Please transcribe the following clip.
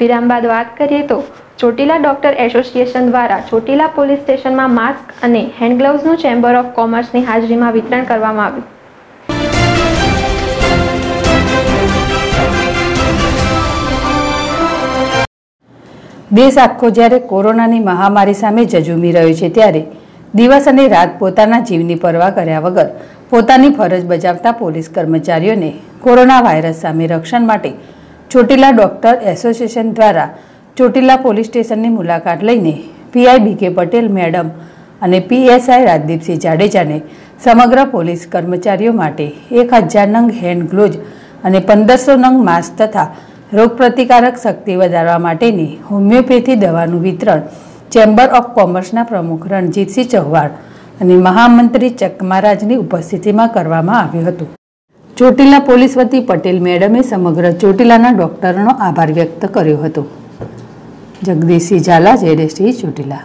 વિરામબાદ વાત કરીએ તો ચોટીલા ડોક્ટર એસોસિએશન દ્વારા ચોટીલા પોલીસ સ્ટેશનમાં માસ્ક અને હેન્ડ ગ્લવ્સનું ચેમ્બર ઓફ કોમર્સની હાજરીમાં વિતરણ કરવામાં આવ્યું. દેશ આખો જ્યારે કોરોનાની મહામારી સામે ઝઝૂમી રહ્યો છે ત્યારે દિવસ અને રાત પોતાના જીવની પરવા કર્યા વગર પોતાની ફરજ બજાવતા પોલીસ કર્મચારીઓને કોરોના વાયરસ સામે રક્ષણ માટે ચોટીલા ડોક્ટર એસોસિએશન દ્વારા ચોટીલા પોલીસ સ્ટેશનની મુલાકાત લઈને પીઆઈ બીકે પટેલ મેડમ અને પીએસઆઈ રાજદીપસિંહ જાડેજાને સમગ્ર પોલીસ કર્મચારીઓ માટે 1000 નંગ હેન્ડ ગ્લોવ્ઝ અને 1500 નંગ માસ્ક તથા રોગપ્રતિકારક શક્તિ વધારવા માટેની હોમિયોપેથી દવાનું વિતરણ ચેમ્બર ઓફ કોમર્સના પ્રમુખ રણજીતસિંહ ચૌહાણ અને મહામંત્રી ચકમારાજની ઉપસ્થિતિમાં કરવામાં આવ્યું હતું. ચોટીલા પોલીસ વતી પટેલ મેડમે સમગ્ર ચોટીલાના ડોક્ટરનો આભાર વ્યક્ત કર્યો હતો. જગદીશસિંહ ઝાલા, જયશ્રી ચોટીલા.